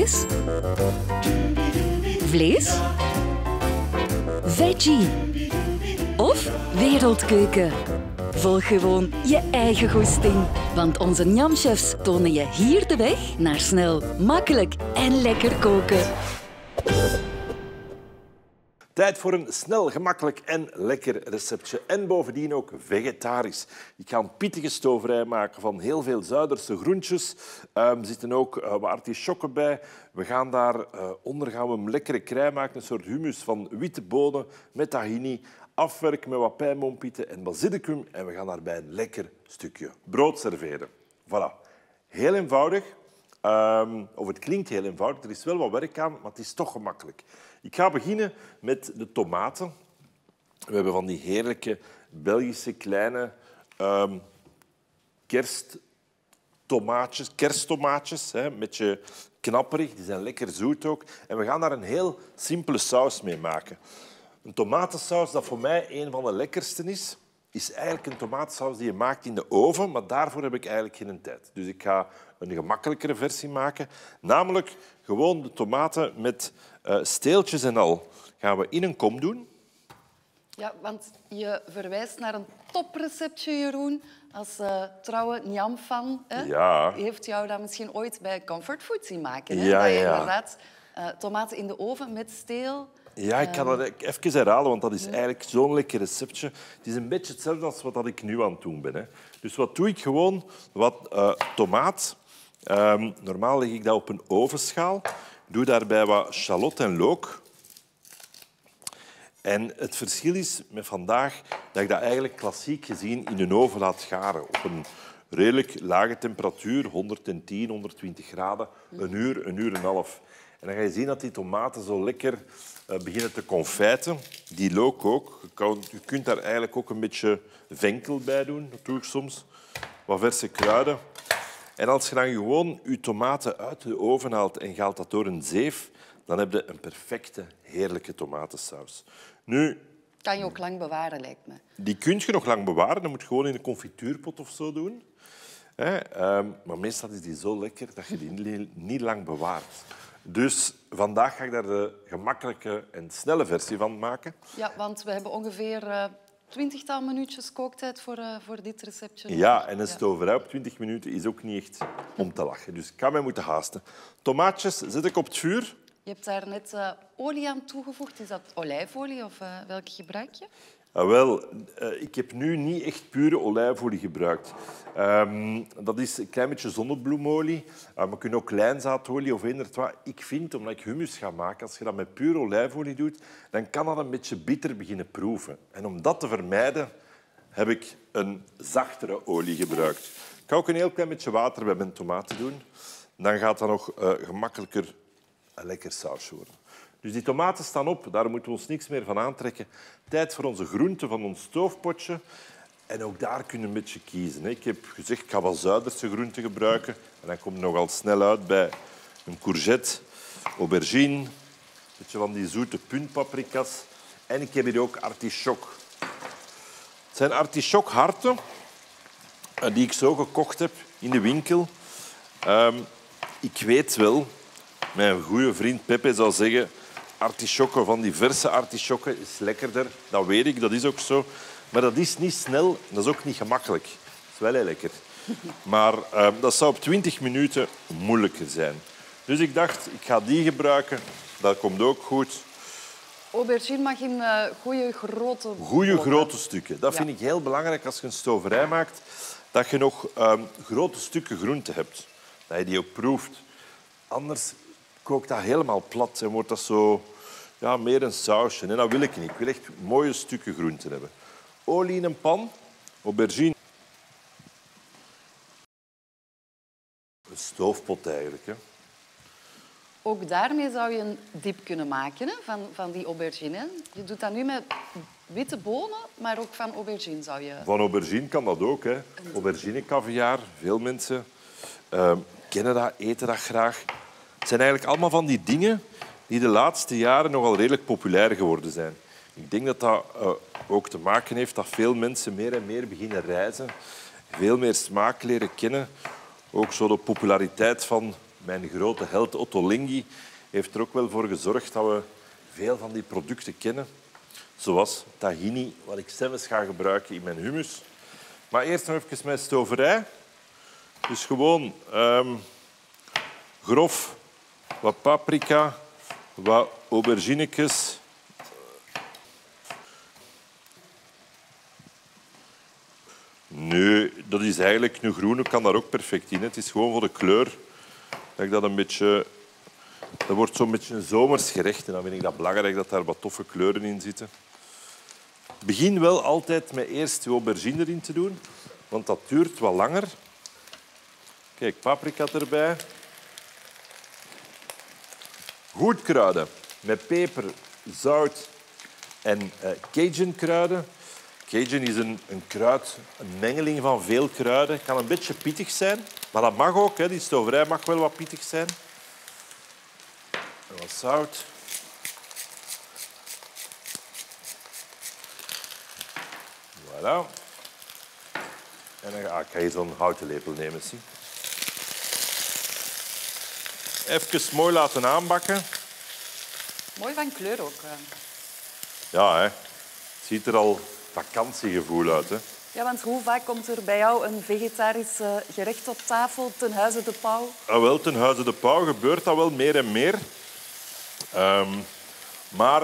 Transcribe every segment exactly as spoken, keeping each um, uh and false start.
vis, vlees, veggie of wereldkeuken. Volg gewoon je eigen goesting, want onze njamchefs tonen je hier de weg naar snel, makkelijk en lekker koken. Tijd voor een snel, gemakkelijk en lekker receptje. En bovendien ook vegetarisch. Ik ga een pittige stoverij maken van heel veel Zuiderse groentjes. Er um, zitten ook uh, wat artisjokken bij. We gaan daar uh, onder gaan we een lekkere crème maken. Een soort hummus van witte bonen met tahini. Afwerken met wat pijnboompitten en basilicum. En we gaan daarbij een lekker stukje brood serveren. Voilà. Heel eenvoudig. Um, of het klinkt heel eenvoudig. Er is wel wat werk aan, maar het is toch gemakkelijk. Ik ga beginnen met de tomaten. We hebben van die heerlijke Belgische kleine um, kersttomaatjes, kersttomaatjes, hè, een beetje knapperig. Die zijn lekker zoet ook. En we gaan daar een heel simpele saus mee maken. Een tomatensaus dat voor mij een van de lekkerste is, is eigenlijk een tomatensaus die je maakt in de oven, maar daarvoor heb ik eigenlijk geen tijd. Dus ik ga een gemakkelijkere versie maken, namelijk gewoon de tomaten met uh, steeltjes en al. Gaan we in een kom doen. Ja, want je verwijst naar een topreceptje, Jeroen. Als uh, trouwe njam-fan, hè? Ja. Heeft jou dat misschien ooit bij Comfort Food zien maken. Hè? Ja, dat je ja. inderdaad uh, tomaten in de oven met steel... Ja, ik kan dat even herhalen, want dat is eigenlijk zo'n lekker receptje. Het is een beetje hetzelfde als wat ik nu aan het doen ben. Hè. Dus wat doe ik? Gewoon wat uh, tomaat. Um, normaal leg ik dat op een ovenschaal. Ik doe daarbij wat shallot en look. En het verschil is met vandaag dat ik dat eigenlijk klassiek gezien in een oven laat garen. Op een redelijk lage temperatuur, honderdtien, honderdtwintig graden, een uur, een uur en een half. En dan ga je zien dat die tomaten zo lekker beginnen te confijten. Die look ook. Je kunt daar eigenlijk ook een beetje venkel bij doen. Dat doe ik soms. Wat verse kruiden. En als je dan gewoon je tomaten uit de oven haalt en je haalt dat door een zeef, dan heb je een perfecte, heerlijke tomatensaus. Nu... Kan je ook lang bewaren, lijkt me. Die kun je nog lang bewaren. Dat moet je gewoon in een confituurpot of zo doen. Maar meestal is die zo lekker dat je die niet lang bewaart. Dus vandaag ga ik daar de gemakkelijke en snelle versie van maken. Ja, want we hebben ongeveer twintigtal uh, minuutjes kooktijd voor, uh, voor dit receptje. Ja, en een stoverij op twintig minuten is ook niet echt om te lachen. Dus ik kan mij moeten haasten. Tomaatjes zet ik op het vuur. Je hebt daar net uh, olie aan toegevoegd. Is dat olijfolie of uh, welke gebruik je? Ah, wel, uh, ik heb nu niet echt pure olijfolie gebruikt. Um, dat is een klein beetje zonnebloemolie. Uh, we kunnen ook lijnzaadolie of eender wat. Ik vind, omdat ik hummus ga maken, als je dat met pure olijfolie doet, dan kan dat een beetje bitter beginnen proeven. En om dat te vermijden, heb ik een zachtere olie gebruikt. Ik ga ook een heel klein beetje water bij mijn tomaten doen. Dan gaat dat nog uh, gemakkelijker een lekker sausje worden. Dus die tomaten staan op, daar moeten we ons niks meer van aantrekken. Tijd voor onze groenten van ons stoofpotje. En ook daar kunnen we een beetje kiezen. Ik heb gezegd, ik ga wat Zuiderse groenten gebruiken. En dan komt het nogal snel uit bij een courgette, aubergine, een beetje van die zoete puntpaprika's. En ik heb hier ook artichok. Het zijn artichokharten die ik zo gekocht heb in de winkel. Um, ik weet wel, mijn goede vriend Peppe zou zeggen... Artisjokken, van die verse artisjokken, is lekkerder. Dat weet ik, dat is ook zo. Maar dat is niet snel en dat is ook niet gemakkelijk. Dat is wel heel lekker. Maar uh, dat zou op twintig minuten moeilijker zijn. Dus ik dacht, ik ga die gebruiken. Dat komt ook goed. Aubergine mag in uh, goede grote... Goede grote stukken. Dat vind ja. ik heel belangrijk als je een stoverij maakt. Dat je nog uh, grote stukken groente hebt. Dat je die ook proeft. Anders... kookt dat helemaal plat en wordt dat zo ja, meer een sausje. En dat wil ik niet. Ik wil echt mooie stukken groenten hebben. Olie in een pan, aubergine. Een stoofpot eigenlijk. Hè. Ook daarmee zou je een dip kunnen maken hè, van, van die aubergine. Je doet dat nu met witte bonen, maar ook van aubergine zou je... Van aubergine kan dat ook. Hè. Aubergine caviar. Veel mensen uh, kennen dat, eten dat graag. Het zijn eigenlijk allemaal van die dingen die de laatste jaren nogal redelijk populair geworden zijn. Ik denk dat dat uh, ook te maken heeft dat veel mensen meer en meer beginnen reizen. Veel meer smaak leren kennen. Ook zo de populariteit van mijn grote held Otto Lenghi heeft er ook wel voor gezorgd dat we veel van die producten kennen. Zoals tahini, wat ik zelfs ga gebruiken in mijn hummus. Maar eerst nog even mijn stoverij. Dus gewoon um, grof, wat paprika, wat auberginekjes. Nee, dat is eigenlijk... Nu, groene kan daar ook perfect in. Het is gewoon voor de kleur dat ik dat een beetje... Dat wordt zo'n beetje een zomers gerecht. En dan vind ik dat belangrijk dat daar wat toffe kleuren in zitten. Begin wel altijd met eerst je aubergine erin te doen, want dat duurt wat langer. Kijk, paprika erbij. Goed kruiden met peper, zout en uh, Cajun kruiden. Cajun is een, een kruid, een mengeling van veel kruiden. Het kan een beetje pittig zijn, maar dat mag ook. Hè. Die stoverij mag wel wat pittig zijn. En wat zout. Voilà. En dan ga ik hier zo'n houten lepel nemen. Zie. Even mooi laten aanbakken. Mooi van kleur ook. Ja, hè. Het ziet er al vakantiegevoel uit, hè. Ja, want hoe vaak komt er bij jou een vegetarisch gerecht op tafel ten huize De Pauw? Ah, wel, ten huize De Pauw gebeurt dat wel meer en meer. Um, maar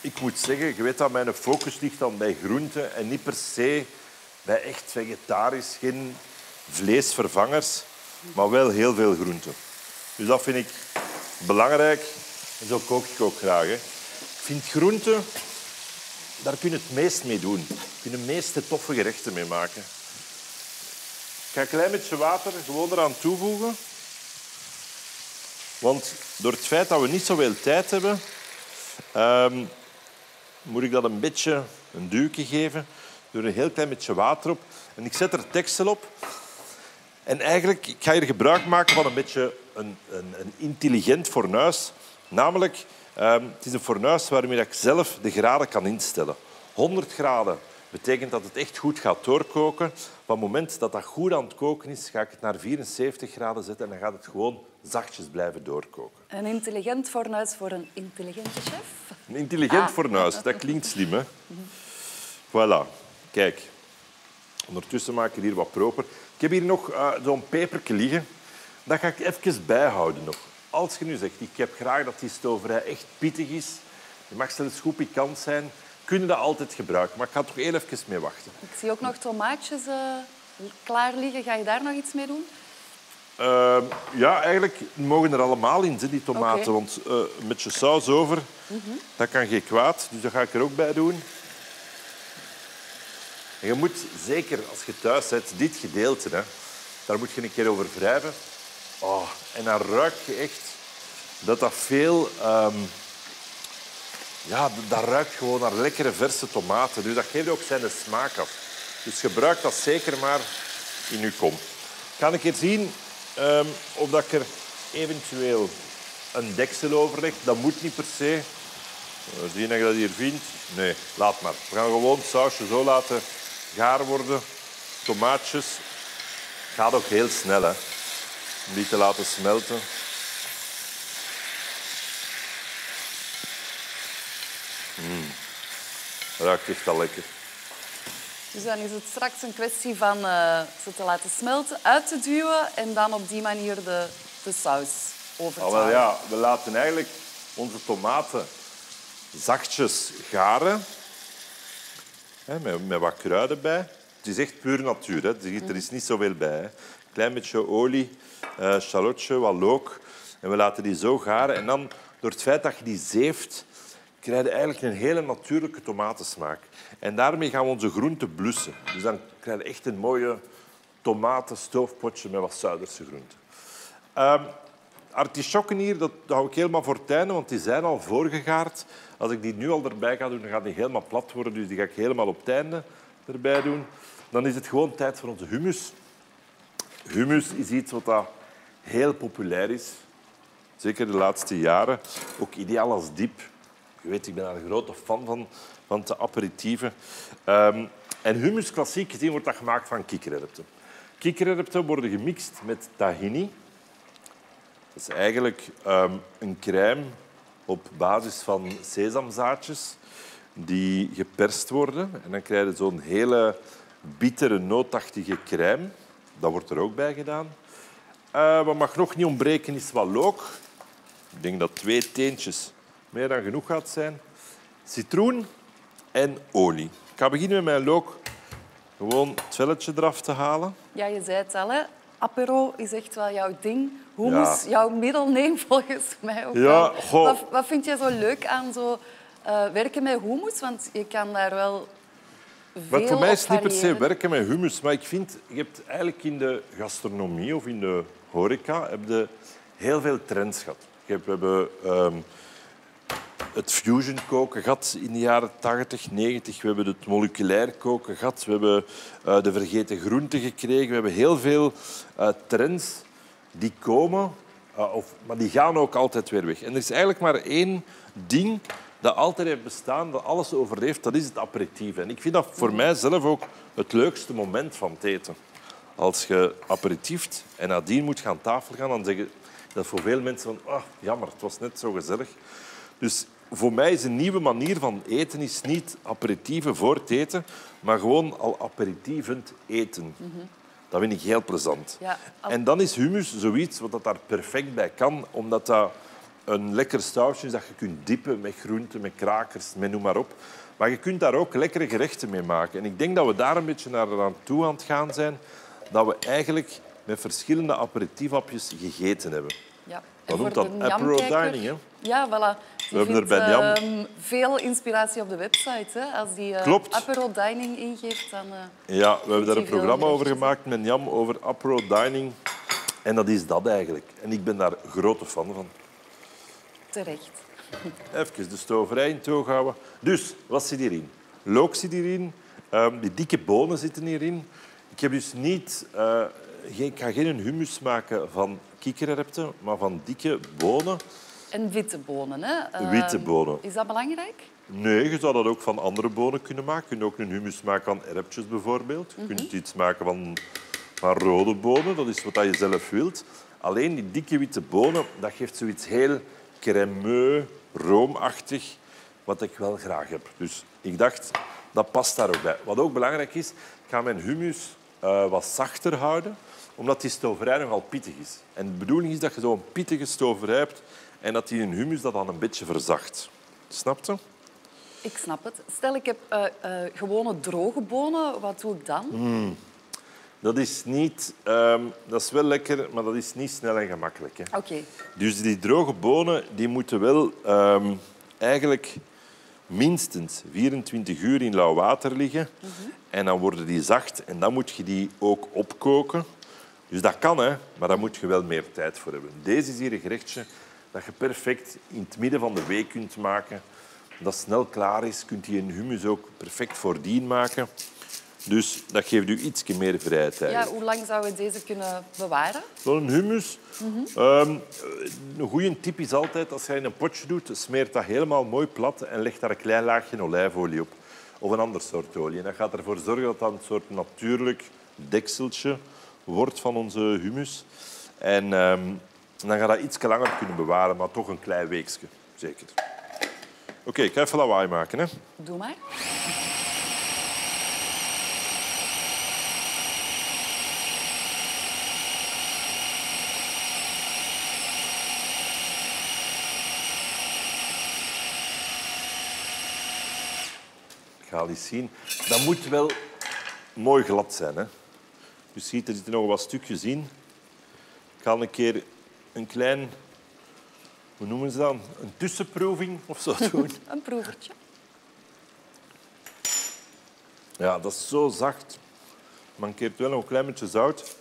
ik moet zeggen, je weet dat mijn focus ligt dan bij groenten en niet per se bij echt vegetarisch, geen vleesvervangers, maar wel heel veel groenten. Dus dat vind ik belangrijk. En zo kook ik ook graag, hè. Ik vind groenten... Daar kun je het meest mee doen. Daar kun je de meeste toffe gerechten mee maken. Ik ga een klein beetje water gewoon eraan toevoegen. Want door het feit dat we niet zoveel tijd hebben... Um, moet ik dat een beetje een duwtje geven. Door een heel klein beetje water op. En ik zet er deksel op. En eigenlijk, ik ga hier gebruik maken van een beetje een, een, een intelligent fornuis. Namelijk... Um, het is een fornuis waarmee ik zelf de graden kan instellen. honderd graden betekent dat het echt goed gaat doorkoken. Op het moment dat dat goed aan het koken is, ga ik het naar vierenzeventig graden zetten en dan gaat het gewoon zachtjes blijven doorkoken. Een intelligent fornuis voor een intelligente chef? Een intelligent ah. fornuis, dat klinkt slim, hè? Voilà, kijk. Ondertussen maak ik hier wat proper. Ik heb hier nog uh, zo'n pepertje liggen. Dat ga ik even bijhouden nog. Als je nu zegt, ik heb graag dat die stoverij echt pittig is, die mag zelfs goed pikant zijn, kun je dat altijd gebruiken. Maar ik ga toch heel even mee wachten. Ik zie ook nog tomaatjes uh, klaar liggen. Ga je daar nog iets mee doen? Uh, ja, eigenlijk mogen er allemaal in zitten, die tomaten. Okay. Want uh, een beetje saus over, mm-hmm. dat kan geen kwaad. Dus dat ga ik er ook bij doen. En je moet zeker, als je thuis zit, dit gedeelte, hè, daar moet je een keer over wrijven. Oh, en dan ruik je echt dat dat veel... Um, ja, dat ruikt gewoon naar lekkere verse tomaten. Dus dat geeft ook zijn smaak af. Dus gebruik dat zeker maar in je kom. Ga ik eens zien um, of dat ik er eventueel een deksel over leg. Dat moet niet per se. Uh, zie je dat je dat hier vindt? Nee, laat maar. We gaan gewoon het sausje zo laten gaar worden. Tomaatjes. Gaat ook heel snel, hè. Om die te laten smelten. Mm. Ruikt echt al lekker. Dus dan is het straks een kwestie van uh, ze te laten smelten, uit te duwen en dan op die manier de, de saus over te halen. Ja, we laten eigenlijk onze tomaten zachtjes garen. Hè, met, met wat kruiden bij. Het is echt puur natuur, hè. Er is niet zoveel bij. Hè. Klein beetje olie, uh, shallotje, wat look. En we laten die zo garen. En dan, door het feit dat je die zeeft, krijg je eigenlijk een hele natuurlijke tomatensmaak. En daarmee gaan we onze groenten blussen. Dus dan krijg je echt een mooie tomatenstoofpotje met wat Zuiderse groenten. Uh, artisjokken hier, dat hou ik helemaal voor het einde, want die zijn al voorgegaard. Als ik die nu al erbij ga doen, dan gaat die helemaal plat worden. Dus die ga ik helemaal op het einde erbij doen. Dan is het gewoon tijd voor onze hummus. Hummus is iets wat dat heel populair is. Zeker de laatste jaren. Ook ideaal als diep. Je weet, ik ben daar een grote fan van, van de aperitieven. Um, en hummus, klassiek gezien, wordt dat gemaakt van kikkererwten. Kikkererwten worden gemixt met tahini. is eigenlijk um, een crème op basis van sesamzaadjes die geperst worden. En dan krijg je zo'n hele bittere, nootachtige crème. Dat wordt er ook bij gedaan. Uh, wat mag nog niet ontbreken is wat look. Ik denk dat twee teentjes meer dan genoeg gaat zijn. Citroen en olie. Ik ga beginnen met mijn look. Gewoon het velletje eraf te halen. Ja, je zei het al, hè? Apero is echt wel jouw ding. Hummus, ja. Jouw middelneem volgens mij ook. Ja, wat, wat vind jij zo leuk aan zo, uh, werken met hummus? Want je kan daar wel veel maar voor mij is het niet per se werken met hummus. Maar ik vind, je hebt eigenlijk in de gastronomie of in de horeca heb je heel veel trends gehad. Je hebt, we hebben um, het fusion koken gehad in de jaren tachtig, negentig. We hebben het moleculair koken gehad. We hebben uh, de vergeten groenten gekregen. We hebben heel veel uh, trends die komen, uh, of, maar die gaan ook altijd weer weg. En er is eigenlijk maar één ding dat altijd heeft bestaan, dat alles overleeft, dat is het aperitief. En ik vind dat voor mijzelf ook het leukste moment van het eten. Als je aperitieft en nadien moet gaan tafel gaan, dan zeg je dat voor veel mensen van, oh, jammer, het was net zo gezellig. Dus voor mij is een nieuwe manier van eten is niet aperitieven voor het eten, maar gewoon al aperitievend eten. Mm-hmm. Dat vind ik heel plezant. Ja, al... En dan is hummus zoiets wat daar perfect bij kan, omdat dat een lekker sausje is dat je kunt dippen met groenten, met krakers, met noem maar op. Maar je kunt daar ook lekkere gerechten mee maken. En ik denk dat we daar een beetje naar aan toe aan het gaan zijn, dat we eigenlijk met verschillende aperitiefhapjes gegeten hebben. Ja. Dat noemt dat Apero Dining, hè? Ja, voilà. We hebben er bij Njam uh, veel inspiratie op de website, hè? Als die uh, Apero Dining ingeeft, dan... Uh, ja, we hebben daar een programma over gemaakt met Njam over Apero Dining. En dat is dat eigenlijk. En ik ben daar grote fan van. Terecht. Even de stoverij in toog houden. Dus, wat zit hierin? Look zit hierin. Um, die dikke bonen zitten hierin. Ik heb dus niet... Uh, Ik ga geen hummus maken van kikkererwten, maar van dikke bonen. En witte bonen, hè? Uh, witte bonen. Is dat belangrijk? Nee, je zou dat ook van andere bonen kunnen maken. Je kunt ook een hummus maken van erwtjes bijvoorbeeld. Je kunt mm-hmm. iets maken van, van rode bonen, dat is wat je zelf wilt. Alleen die dikke witte bonen, dat geeft zoiets heel crèmeux, roomachtig, wat ik wel graag heb. Dus ik dacht, dat past daar ook bij. Wat ook belangrijk is, ik ga mijn hummus uh, wat zachter houden, omdat die stoverij nogal pittig is. En de bedoeling is dat je zo'n pittige stoverij hebt en dat die in hummus dat dan een beetje verzacht. Snap je? Ik snap het. Stel, ik heb uh, uh, gewone droge bonen. Wat doe ik dan? Mm. Dat is niet... Um, dat is wel lekker, maar dat is niet snel en gemakkelijk. Oké. Okay. Dus die droge bonen die moeten wel um, eigenlijk minstens vierentwintig uur in lauw water liggen. Mm-hmm. En dan worden die zacht en dan moet je die ook opkoken. Dus dat kan, hè, maar daar moet je wel meer tijd voor hebben. Deze is hier een gerechtje dat je perfect in het midden van de week kunt maken. Dat snel klaar is, kunt je een hummus ook perfect voordien maken. Dus dat geeft u iets meer vrije tijd. Ja, hoe lang zouden we deze kunnen bewaren? Zo'n hummus? Mm-hmm. um, een goede tip is altijd, als je in een potje doet, smeert dat helemaal mooi plat en legt daar een klein laagje olijfolie op. Of een ander soort olie. En dat gaat ervoor zorgen dat dat een soort natuurlijk dekseltje wordt van onze hummus. En um, dan ga je dat iets langer kunnen bewaren, maar toch een klein weekje. Zeker. Oké, okay, ik ga even lawaai maken, hè. Doe maar. Ik ga al eens zien. Dat moet wel mooi glad zijn, hè. Je ziet, er zitten nog wat stukjes in. Ik ga een keer een klein, hoe noemen ze dat, een tussenproeving of zo doen. Een proevertje. Ja, dat is zo zacht. Mankeert wel nog een klein beetje zout.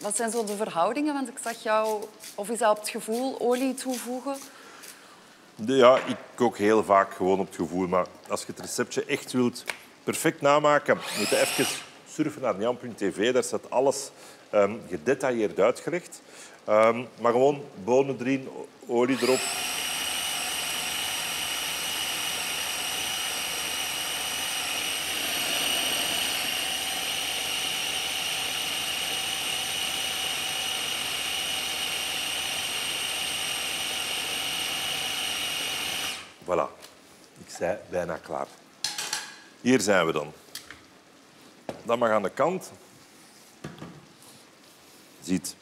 Wat zijn zo de verhoudingen? Want ik zag jou, of is dat op het gevoel, olie toevoegen? Ja, ik kook heel vaak gewoon op het gevoel. Maar als je het receptje echt wilt perfect namaken, moet je even... surfen naar njam punt tv, daar staat alles um, gedetailleerd uitgelegd. Um, maar gewoon bonen erin, olie erop. Voilà. Ik zei bijna klaar. Hier zijn we dan. Dat mag aan de kant. Ziet.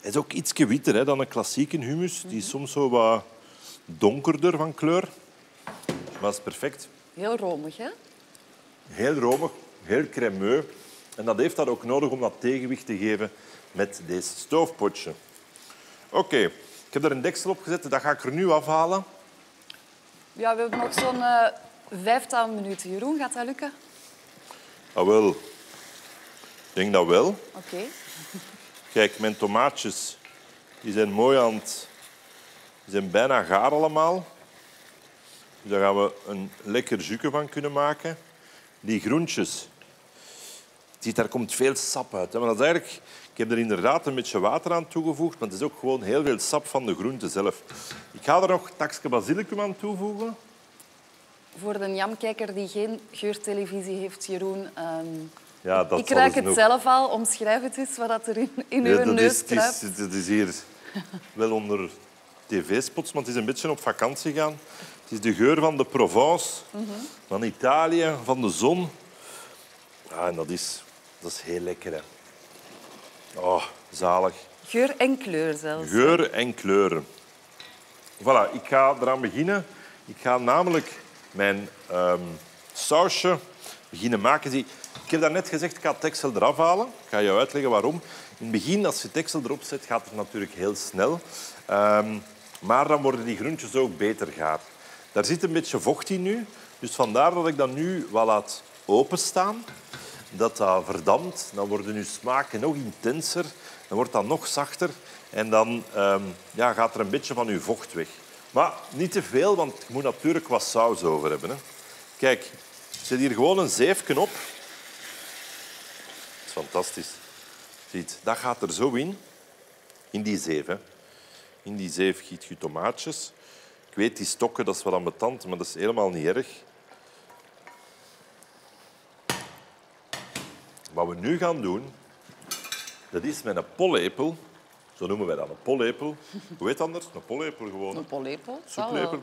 Hij is ook iets witter hè, dan een klassieke hummus. Die is soms zo wat donkerder van kleur. Maar dat is perfect. Heel romig, hè? Heel romig, heel crèmeux. En dat heeft dat ook nodig om dat tegenwicht te geven met deze stoofpotje. Oké, okay. Ik heb er een deksel op gezet. Dat ga ik er nu afhalen. Ja, we hebben nog zo'n uh, vijftal minuten. Jeroen, gaat dat lukken? Ah, wel. Ik denk dat wel. Oké. Okay. Kijk, mijn tomaatjes die zijn mooi aan het... Die zijn bijna gaar allemaal. Dus daar gaan we een lekker jukje van kunnen maken. Die groentjes. Ziet, daar komt veel sap uit. Hè? Maar dat is eigenlijk... Ik heb er inderdaad een beetje water aan toegevoegd, maar het is ook gewoon heel veel sap van de groente zelf. Ik ga er nog takske basilicum aan toevoegen. Voor de njamkijker die geen geurtelevisie heeft, Jeroen... Um... Ja, dat ik ruik het nog... zelf al. Omschrijf het eens wat er in, in ja, uw dat neus kruipt. Het is, is, is hier wel onder tv-spots, want het is een beetje op vakantie gaan. Het is de geur van de Provence, mm-hmm. van Italië, van de zon. Ja, en dat is, dat is heel lekker, hè. Oh, zalig. Geur en kleur zelfs. Geur en kleuren. Voilà, ik ga eraan beginnen. Ik ga namelijk mijn um, sausje beginnen maken. Die... Ik heb daarnet gezegd, ik ga het deksel eraf halen. Ik ga jou uitleggen waarom. In het begin, als je het deksel erop zet, gaat het natuurlijk heel snel. Um, maar dan worden die groentjes ook beter gaar. Daar zit een beetje vocht in nu. Dus vandaar dat ik dat nu wat laat openstaan. Dat dat verdampt. Dan worden nu smaken nog intenser. Dan wordt dat nog zachter. En dan um, ja, gaat er een beetje van je vocht weg. Maar niet te veel, want je moet natuurlijk wat saus over hebben. Hè. Kijk, ik zet hier gewoon een zeefje op. Fantastisch. Ziet, dat gaat er zo in. In die zeef. Hè. In die zeef giet je tomaatjes. Ik weet, die stokken, dat is wat ambetant, maar dat is helemaal niet erg. Wat we nu gaan doen, dat is met een pollepel. Zo noemen wij dat, een pollepel. Hoe heet het anders? Een pollepel gewoon. Een pollepel? Soeplepel.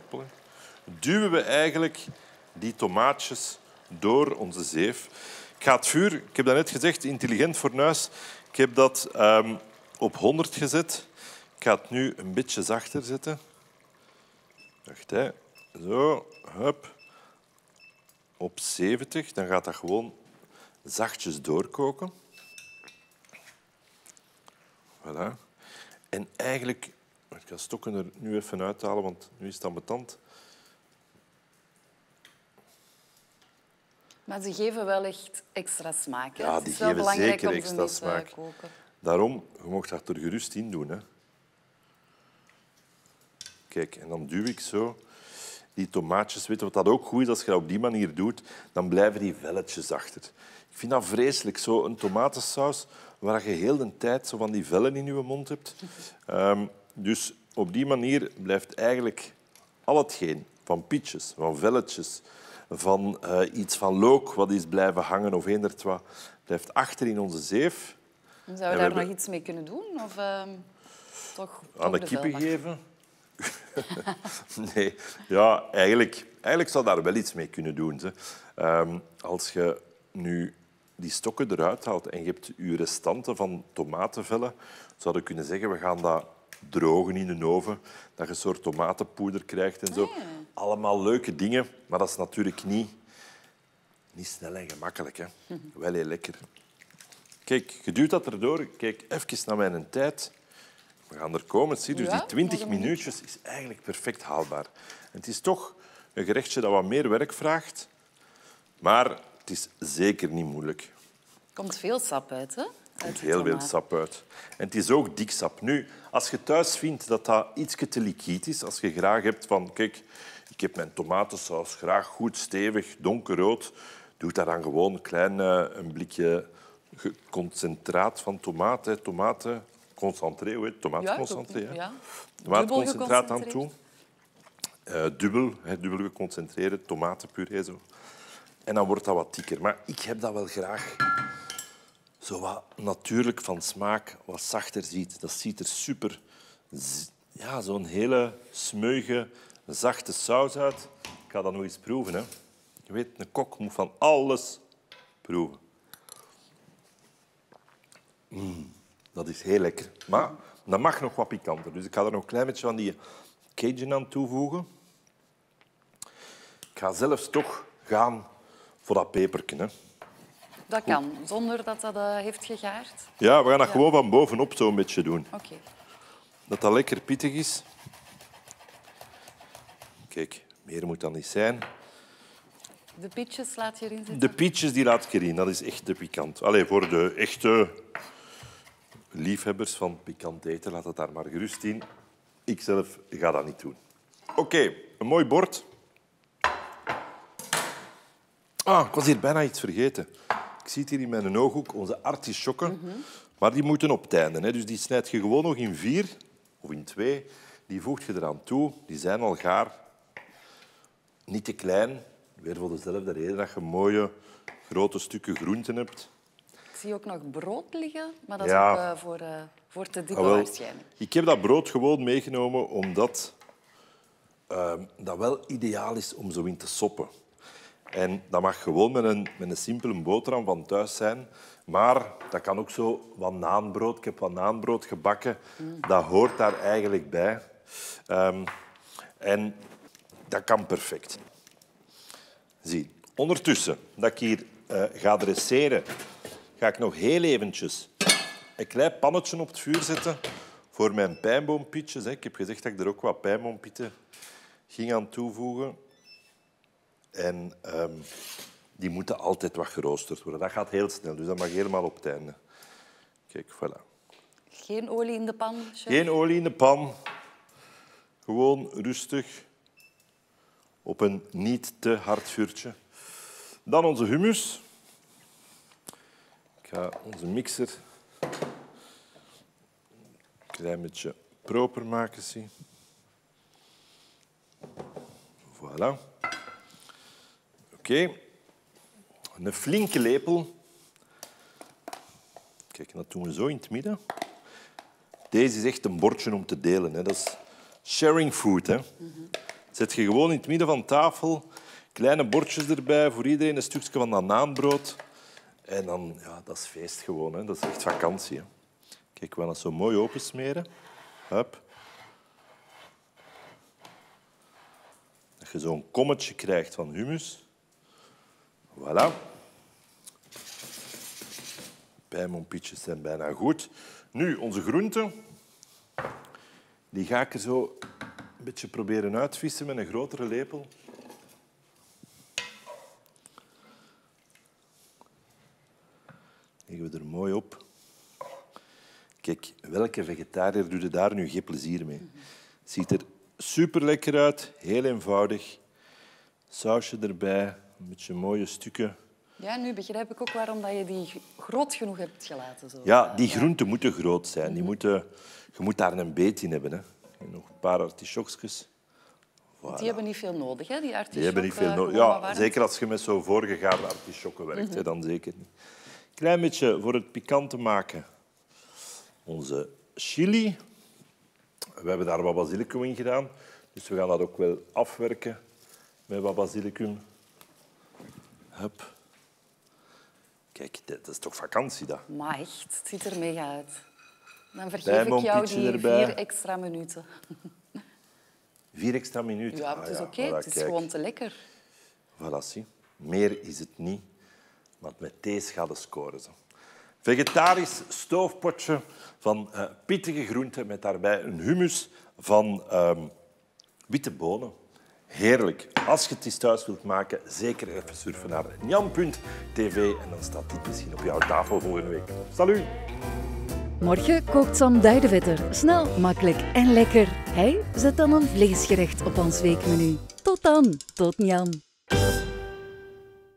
Duwen we eigenlijk die tomaatjes door onze zeef. Ik ga het vuur, ik heb dat net gezegd, intelligent fornuis. Ik heb dat um, op honderd gezet. Ik ga het nu een beetje zachter zetten. Wacht, hè. Zo, hup. Op zeventig. Dan gaat dat gewoon zachtjes doorkoken. Voilà. En eigenlijk... Ik ga stokken er nu even uithalen, want nu is het ambetant. Maar ze geven wel echt extra smaak. Hè? Ja, die geven zeker extra smaak. Koken. Daarom, je mag dat er gerust in doen. Hè. Kijk, en dan duw ik zo die tomaatjes. Weet je wat dat ook goed is als je dat op die manier doet? Dan blijven die velletjes achter. Ik vind dat vreselijk, zo een tomatensaus waar je heel de tijd zo van die vellen in je mond hebt. um, dus op die manier blijft eigenlijk al hetgeen van pitjes, van velletjes... van uh, iets van look, wat is blijven hangen of eendert wat, blijft achter in onze zeef. Zou we daar we hebben... nog iets mee kunnen doen? Of uh, toch, toch aan de, de kippen geven? Nee, ja, eigenlijk, eigenlijk zou daar wel iets mee kunnen doen. Hè. Um, als je nu die stokken eruit haalt en je hebt je restanten van tomatenvellen, zou je kunnen zeggen, we gaan dat drogen in de oven, dat je een soort tomatenpoeder krijgt en zo. Nee. Allemaal leuke dingen, maar dat is natuurlijk niet, niet snel en gemakkelijk. Hè. Wel heel lekker. Kijk, je duwt dat erdoor. Kijk even naar mijn tijd. We gaan er komen. Zie, dus die twintig minuutjes is eigenlijk perfect haalbaar. En het is toch een gerechtje dat wat meer werk vraagt, maar het is zeker niet moeilijk. Er komt veel sap uit, hè? Er komt heel veel sap uit. En het is ook dik sap. Nu, als je thuis vindt dat dat iets te liquid is, als je graag hebt van... Kijk, ik heb mijn tomatensaus graag goed stevig, donkerrood. Doe daar dan gewoon een klein een blikje concentraat van tomaten. Tomatenconcentré, hoe heet het? Tomatenconcentré. Ja, ja. Tomatenconcentraat aan toe. Uh, dubbel, he, dubbel geconcentreerd, tomatenpuree. Zo. En dan wordt dat wat dikker. Maar ik heb dat wel graag... Zo wat natuurlijk van smaak, wat zachter ziet. Dat ziet er super... Ja, zo'n hele smeuïge, een zachte saus uit. Ik ga dat nog eens proeven, hè. Je weet, een kok moet van alles proeven. Mm, dat is heel lekker. Maar dat mag nog wat pikanter. Dus ik ga er nog een klein beetje van die Cajun aan toevoegen. Ik ga zelfs toch gaan voor dat peperken, hè. Dat kan, zonder dat dat uh, heeft gegaard? Ja, we gaan dat ja. gewoon van bovenop zo'n beetje doen. Oké. Okay. Dat dat lekker pittig is. Kijk, meer moet dan niet zijn. De pietjes laat je erin zitten? De pietjes die laat ik erin. Dat is echt te pikant. Allee, voor de echte liefhebbers van pikant eten, laat het daar maar gerust in. Ik zelf ga dat niet doen. Oké, okay, een mooi bord. Ah, ik was hier bijna iets vergeten. Ik zie het hier in mijn ooghoek, onze artisjokken. Mm-hmm. Maar die moeten op het einde, hè. Dus die snijd je gewoon nog in vier of in twee. Die voegt je eraan toe. Die zijn al gaar. Niet te klein. Weer voor dezelfde reden dat je mooie, grote stukken groenten hebt. Ik zie ook nog brood liggen, maar dat ja. is ook uh, voor, uh, voor te dikke ah, waarschijnlijk. Ik heb dat brood gewoon meegenomen omdat uh, dat wel ideaal is om zo in te soppen. En dat mag gewoon met een, met een simpele boterham van thuis zijn. Maar dat kan ook zo wat naanbrood. Ik heb wat naanbrood gebakken. Mm. Dat hoort daar eigenlijk bij. Um, en dat kan perfect. Zie, ondertussen dat ik hier uh, ga dresseren, ga ik nog heel eventjes een klein pannetje op het vuur zetten voor mijn pijnboompietjes. Ik heb gezegd dat ik er ook wat pijnboompieten ging aan toevoegen. En um, die moeten altijd wat geroosterd worden. Dat gaat heel snel, dus dat mag helemaal op het einde. Kijk, voilà. Geen olie in de pan, chef? Geen olie in de pan. Gewoon rustig. Op een niet te hard vuurtje. Dan onze hummus. Ik ga onze mixer een klein beetje proper maken. Zie. Voilà. Oké, okay. Een flinke lepel. Kijk, dat doen we zo in het midden. Deze is echt een bordje om te delen, hè. Dat is sharing food, hè. Mm-hmm. Zet je gewoon in het midden van tafel, kleine bordjes erbij, voor iedereen een stukje van dat naanbrood. En dan, ja, dat is feest gewoon, hè. Dat is echt vakantie, hè. Kijk, we gaan dat zo mooi opensmeren. Hup. Dat je zo'n kommetje krijgt van hummus. Voilà. Pijnboompitjes zijn bijna goed. Nu, onze groenten. Die ga ik er zo een beetje proberen uitvissen met een grotere lepel. Leggen we er mooi op. Kijk, welke vegetariër doet er daar nu geen plezier mee? Het ziet er super lekker uit, heel eenvoudig. Sausje erbij. Een beetje mooie stukken. Ja, nu begrijp ik ook waarom je die groot genoeg hebt gelaten. Zo. Ja, die groenten moeten groot zijn. Die moeten, je moet daar een beet in hebben, hè. Nog een paar artichokjes. Voilà. Die hebben niet veel nodig, hè, die artichokken? Die hebben niet veel nodig. Ja, zeker als je met zo'n voorgegaarde artichokken werkt, mm-hmm. hè, dan zeker niet. Een klein beetje voor het pikant te maken. Onze chili. We hebben daar wat basilicum in gedaan. Dus we gaan dat ook wel afwerken met wat basilicum. Hup. Kijk, dat is toch vakantie, dat? Maar echt, het ziet er mega uit. Dan vergeef ik jou die erbij. vier extra minuten. Vier extra minuten? Ja, het is oké. Okay. Voilà, het is kijk. gewoon te lekker. Voilà, zie. Meer is het niet. Want met deze gaat het scoren. Zo. Vegetarisch stoofpotje van uh, pittige groenten met daarbij een hummus van uh, witte bonen. Heerlijk. Als je het eens thuis wilt maken, zeker even surfen naar njam punt t v en dan staat dit misschien op jouw tafel volgende week. Salut! Morgen kookt Sam D'Huyvetter. Snel, makkelijk en lekker. Hij zet dan een vleesgerecht op ons weekmenu. Tot dan, tot njam!